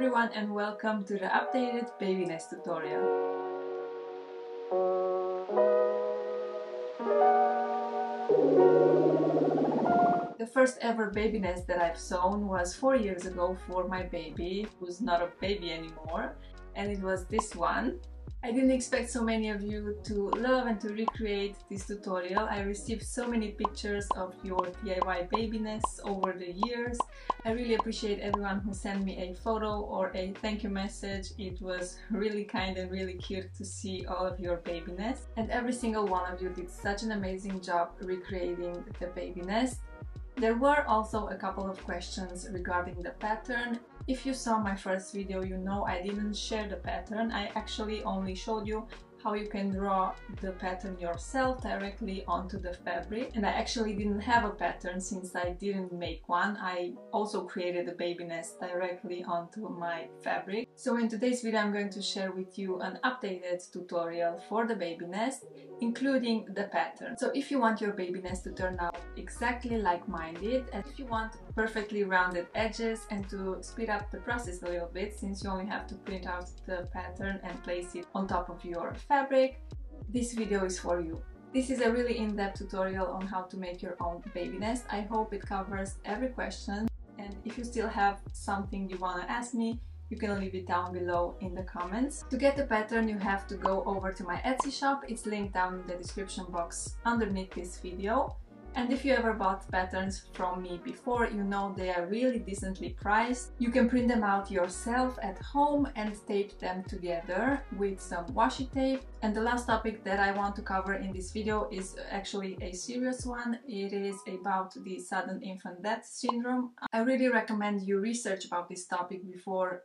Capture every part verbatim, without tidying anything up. everyone and welcome to the updated baby nest tutorial. The first ever baby nest that I've sewn was four years ago for my baby, who's not a baby anymore, and it was this one. I didn't expect so many of you to love and to recreate this tutorial. I received so many pictures of your D I Y baby nests over the years. I really appreciate everyone who sent me a photo or a thank you message. It was really kind and really cute to see all of your baby nests. And every single one of you did such an amazing job recreating the baby nest. There were also a couple of questions regarding the pattern. If you saw my first video, you know I didn't share the pattern. I actually only showed you how you can draw the pattern yourself directly onto the fabric. And I actually didn't have a pattern since I didn't make one. I also created a baby nest directly onto my fabric. So in today's video I'm going to share with you an updated tutorial for the baby nest, including the pattern. So if you want your baby nest to turn out exactly like mine did, and if you want perfectly rounded edges and to speed up the process a little bit since you only have to print out the pattern and place it on top of your fabric, this video is for you. This is a really in-depth tutorial on how to make your own baby nest. I hope it covers every question, and if you still have something you want to ask me, you can leave it down below in the comments. To get the pattern you have to go over to my Etsy shop. It's linked down in the description box underneath this video. And if you ever bought patterns from me before, you know they are really decently priced. You can print them out yourself at home and tape them together with some washi tape. And the last topic that I want to cover in this video is actually a serious one. It is about the sudden infant death syndrome. I really recommend you research about this topic before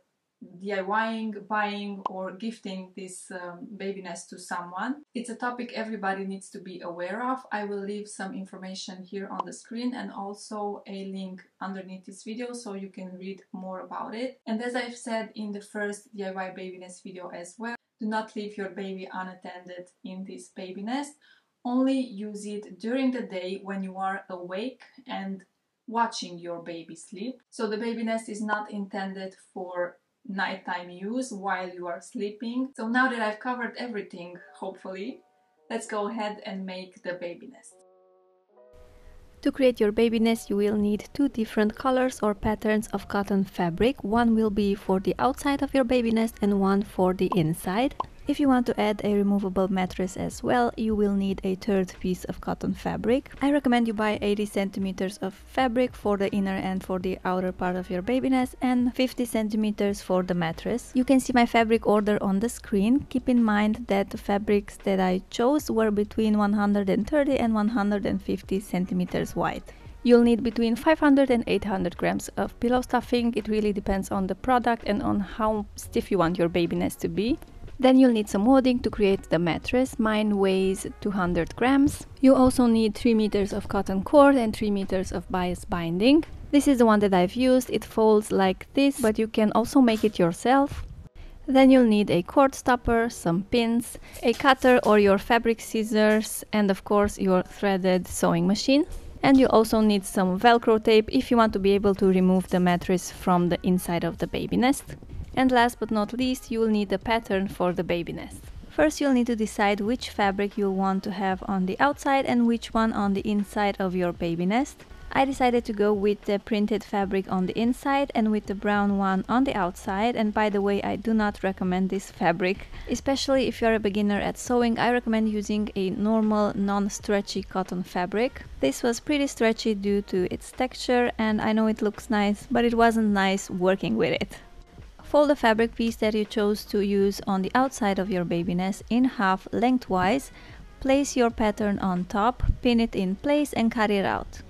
DIYing, buying or gifting this um, baby nest to someone. It's a topic everybody needs to be aware of. I will leave some information here on the screen and also a link underneath this video so you can read more about it. And as I've said in the first D I Y baby nest video as well, do not leave your baby unattended in this baby nest. Only use it during the day when you are awake and watching your baby sleep. So the baby nest is not intended for nighttime use while you are sleeping. So now that I've covered everything, hopefully, let's go ahead and make the baby nest. To create your baby nest, you will need two different colors or patterns of cotton fabric. One will be for the outside of your baby nest and one for the inside. If you want to add a removable mattress as well, you will need a third piece of cotton fabric. I recommend you buy eighty centimeters of fabric for the inner and for the outer part of your baby nest and fifty centimeters for the mattress. You can see my fabric order on the screen. Keep in mind that the fabrics that I chose were between one hundred thirty and one hundred fifty centimeters wide. You'll need between five hundred and eight hundred grams of pillow stuffing. It really depends on the product and on how stiff you want your baby nest to be. Then you'll need some wadding to create the mattress. Mine weighs two hundred grams. You also need three meters of cotton cord and three meters of bias binding. This is the one that I've used. It folds like this, but you can also make it yourself. Then you'll need a cord stopper, some pins, a cutter or your fabric scissors, and of course your threaded sewing machine. And you also need some Velcro tape if you want to be able to remove the mattress from the inside of the baby nest. And last but not least, you'll need a pattern for the baby nest. First, you'll need to decide which fabric you'll want to have on the outside and which one on the inside of your baby nest. I decided to go with the printed fabric on the inside and with the brown one on the outside. And by the way, I do not recommend this fabric. Especially if you're a beginner at sewing, I recommend using a normal, non-stretchy cotton fabric. This was pretty stretchy due to its texture, and I know it looks nice, but it wasn't nice working with it. Fold the fabric piece that you chose to use on the outside of your baby nest in half lengthwise, place your pattern on top, pin it in place and cut it out.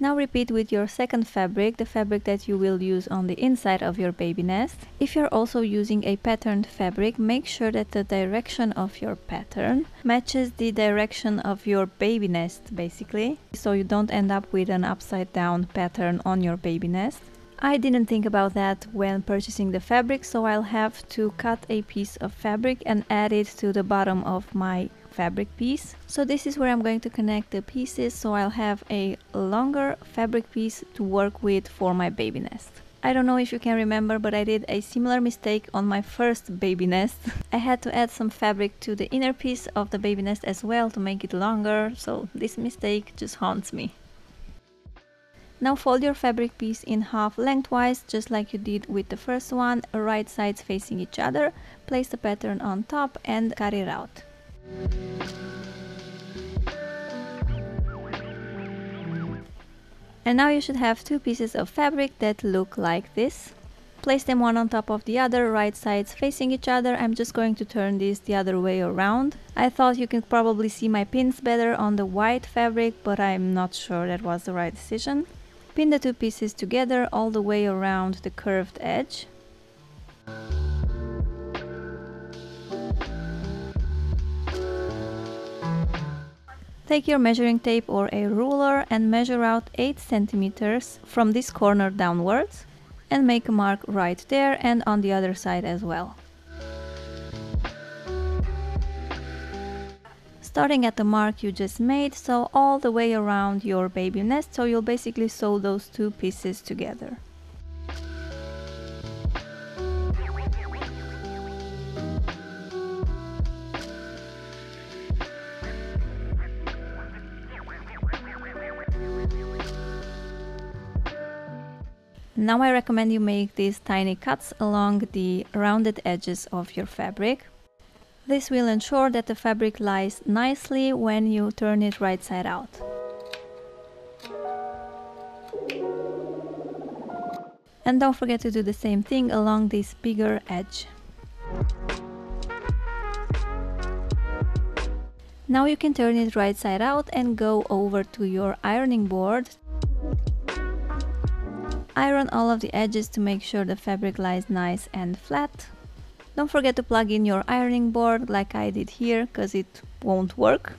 Now repeat with your second fabric, the fabric that you will use on the inside of your baby nest. If you're also using a patterned fabric, make sure that the direction of your pattern matches the direction of your baby nest, basically, so you don't end up with an upside down pattern on your baby nest. I didn't think about that when purchasing the fabric, so I'll have to cut a piece of fabric and add it to the bottom of my fabric piece. So this is where I'm going to connect the pieces, so I'll have a longer fabric piece to work with for my baby nest. I don't know if you can remember, but I did a similar mistake on my first baby nest. I had to add some fabric to the inner piece of the baby nest as well to make it longer, so this mistake just haunts me. Now fold your fabric piece in half lengthwise, just like you did with the first one, right sides facing each other, place the pattern on top and cut it out. And now you should have two pieces of fabric that look like this. Place them one on top of the other, right sides facing each other. I'm just going to turn this the other way around. I thought you can probably see my pins better on the white fabric, but I'm not sure that was the right decision. Pin the two pieces together all the way around the curved edge. Take your measuring tape or a ruler and measure out eight centimeters from this corner downwards and make a mark right there and on the other side as well. Starting at the mark you just made, sew all the way around your baby nest, so you'll basically sew those two pieces together. Now I recommend you make these tiny cuts along the rounded edges of your fabric. This will ensure that the fabric lies nicely when you turn it right side out. And don't forget to do the same thing along this bigger edge. Now you can turn it right side out and go over to your ironing board. Iron all of the edges to make sure the fabric lies nice and flat. Don't forget to plug in your ironing board like I did here, because it won't work.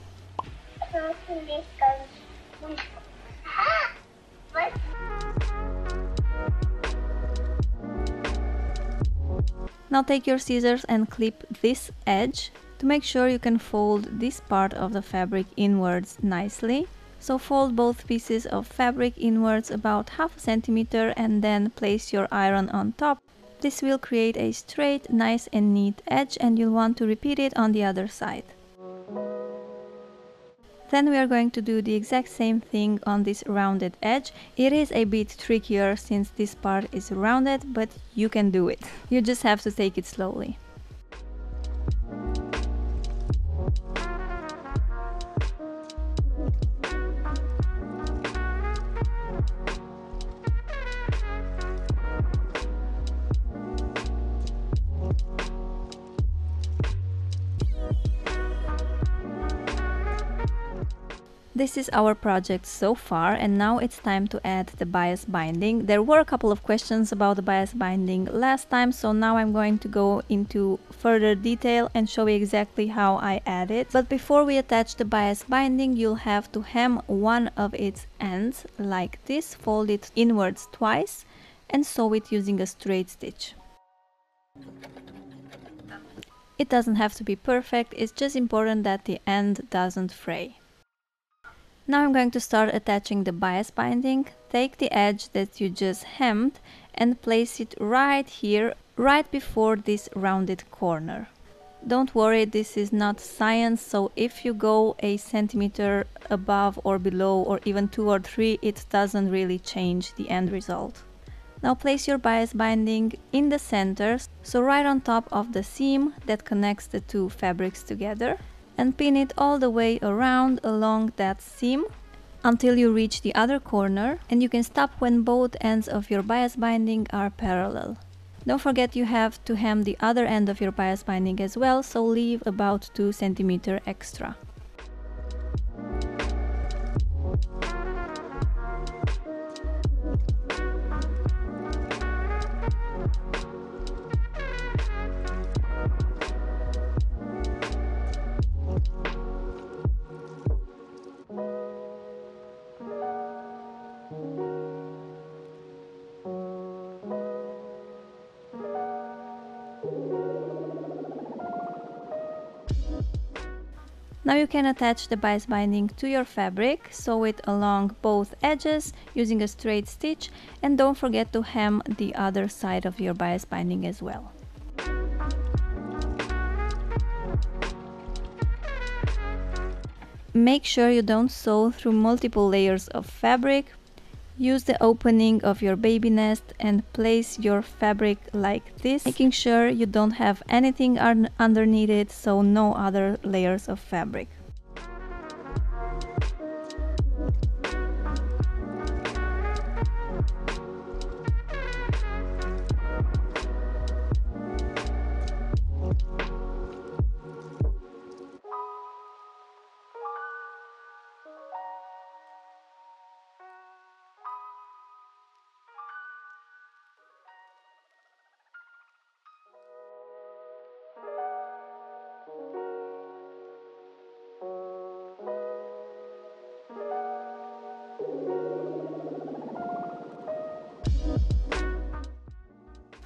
Now take your scissors and clip this edge to make sure you can fold this part of the fabric inwards nicely. So fold both pieces of fabric inwards about half a centimeter and then place your iron on top. This will create a straight, nice and neat edge, and you'll want to repeat it on the other side. Then we are going to do the exact same thing on this rounded edge. It is a bit trickier since this part is rounded, but you can do it. You just have to take it slowly. This is our project so far, and now it's time to add the bias binding. There were a couple of questions about the bias binding last time, so now I'm going to go into further detail and show you exactly how I add it. But before we attach the bias binding, you'll have to hem one of its ends like this, fold it inwards twice and sew it using a straight stitch. It doesn't have to be perfect, it's just important that the end doesn't fray. Now I'm going to start attaching the bias binding. Take the edge that you just hemmed and place it right here, right before this rounded corner. Don't worry, this is not science, so if you go a centimeter above or below or even two or three, it doesn't really change the end result. Now place your bias binding in the center, so right on top of the seam that connects the two fabrics together, and pin it all the way around along that seam until you reach the other corner, and you can stop when both ends of your bias binding are parallel. Don't forget you have to hem the other end of your bias binding as well, so leave about two centimeters extra. Now you can attach the bias binding to your fabric, sew it along both edges using a straight stitch, and don't forget to hem the other side of your bias binding as well. Make sure you don't sew through multiple layers of fabric. Use the opening of your baby nest and place your fabric like this, making sure you don't have anything un underneath it, so no other layers of fabric.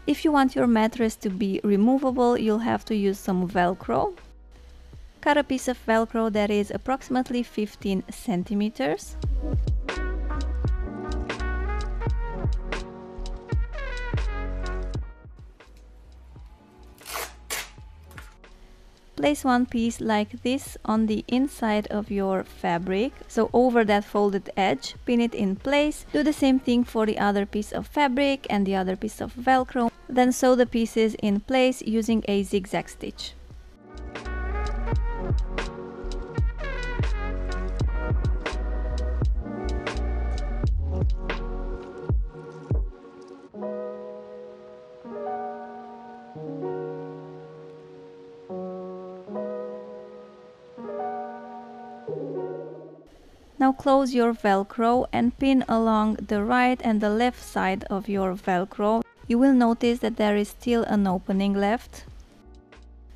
If you want your mattress to be removable, you'll have to use some Velcro. Cut a piece of Velcro that is approximately fifteen centimeters. Place one piece like this on the inside of your fabric, so over that folded edge, pin it in place. Do the same thing for the other piece of fabric and the other piece of Velcro. Then sew the pieces in place using a zigzag stitch. Now close your Velcro and pin along the right and the left side of your Velcro. You will notice that there is still an opening left.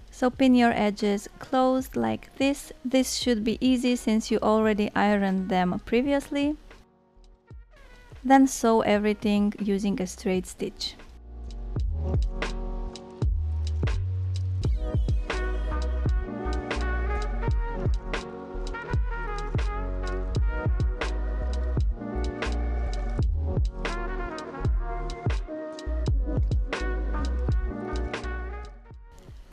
So pin your edges closed like this. This should be easy since you already ironed them previously. Then sew everything using a straight stitch.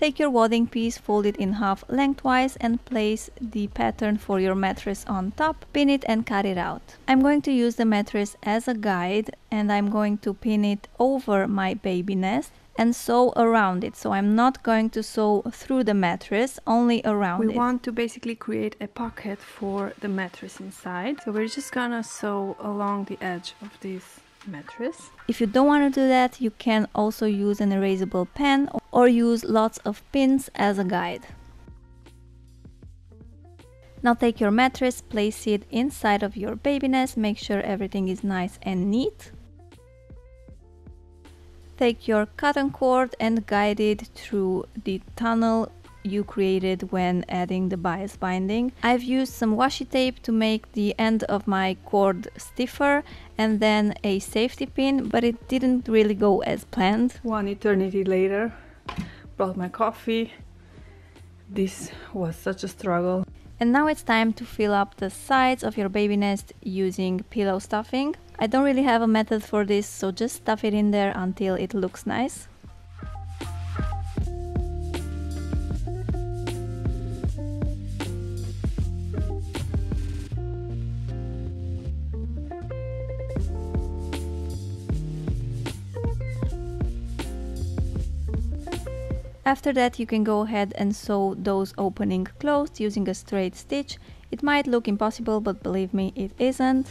Take your wadding piece, fold it in half lengthwise and place the pattern for your mattress on top, pin it and cut it out. I'm going to use the mattress as a guide and I'm going to pin it over my baby nest and sew around it. So I'm not going to sew through the mattress, only around it. We want to basically create a pocket for the mattress inside. So we're just gonna sew along the edge of this mattress. If you don't want to do that, you can also use an erasable pen or use lots of pins as a guide. Now take your mattress, place it inside of your baby nest, make sure everything is nice and neat. Take your cotton cord and guide it through the tunnel you created when adding the bias binding. I've used some washi tape to make the end of my cord stiffer and then a safety pin, but it didn't really go as planned. One eternity later, brought my coffee. This was such a struggle. And now it's time to fill up the sides of your baby nest using pillow stuffing. I don't really have a method for this, so just stuff it in there until it looks nice. After that, you can go ahead and sew those opening closed using a straight stitch. It might look impossible, but believe me, it isn't.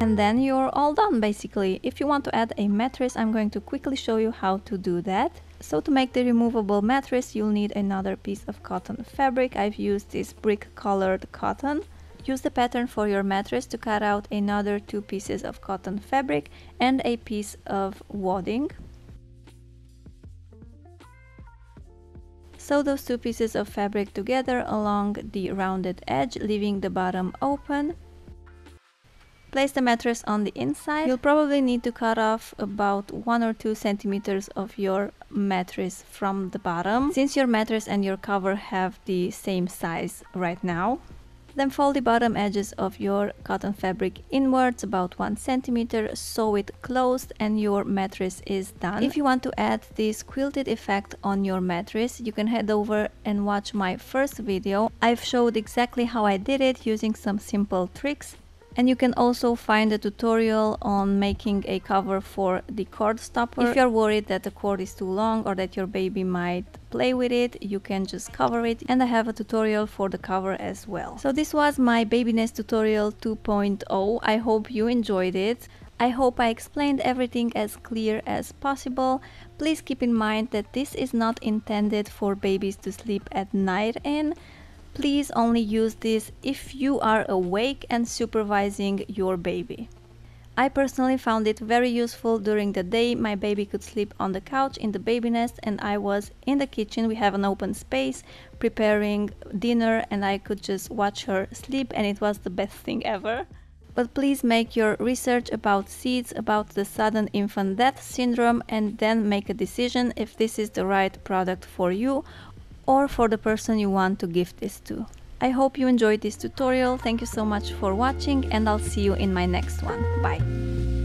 And then you're all done basically. If you want to add a mattress, I'm going to quickly show you how to do that. So to make the removable mattress, you'll need another piece of cotton fabric. I've used this brick colored cotton. Use the pattern for your mattress to cut out another two pieces of cotton fabric and a piece of wadding. Sew those two pieces of fabric together along the rounded edge, leaving the bottom open. Place the mattress on the inside. You'll probably need to cut off about one or two centimeters of your mattress from the bottom, since your mattress and your cover have the same size right now. Then fold the bottom edges of your cotton fabric inwards about one centimeter, sew it closed, and your mattress is done. If you want to add this quilted effect on your mattress, you can head over and watch my first video. I've showed exactly how I did it using some simple tricks. And you can also find a tutorial on making a cover for the cord stopper. If you're worried that the cord is too long or that your baby might play with it, you can just cover it. And I have a tutorial for the cover as well. So this was my Baby Nest Tutorial two point oh. I hope you enjoyed it. I hope I explained everything as clear as possible. Please keep in mind that this is not intended for babies to sleep at night in. Please only use this if you are awake and supervising your baby. I personally found it very useful during the day. My baby could sleep on the couch in the baby nest and I was in the kitchen. We have an open space preparing dinner and I could just watch her sleep and it was the best thing ever. But please make your research about seeds, about the sudden infant death syndrome, and then make a decision if this is the right product for you or for the person you want to give this to. I hope you enjoyed this tutorial. Thank you so much for watching and I'll see you in my next one. Bye!